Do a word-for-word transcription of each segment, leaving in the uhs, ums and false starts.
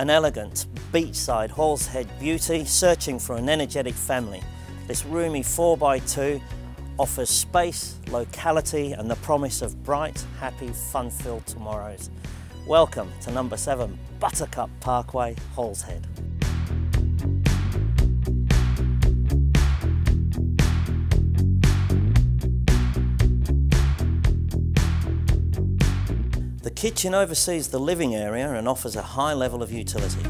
an elegant beachside Halls Head beauty searching for an energetic family. This roomy four by two offers space, locality and the promise of bright, happy, fun-filled tomorrows. Welcome to number seven Buttercup Parkway, Halls Head. The kitchen oversees the living area and offers a high level of utility.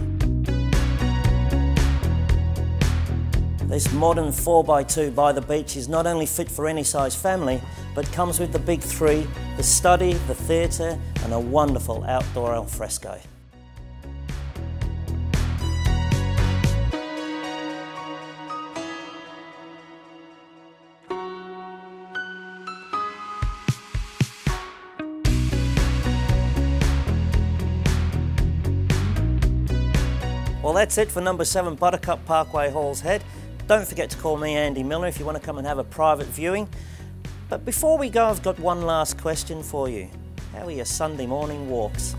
This modern four by two by the beach is not only fit for any size family, but comes with the big three, the study, the theatre and a wonderful outdoor alfresco. Well, that's it for number seven Buttercup Parkway, Halls Head. Don't forget to call me Andy Miller if you want to come and have a private viewing. But before we go, I've got one last question for you. How are your Sunday morning walks?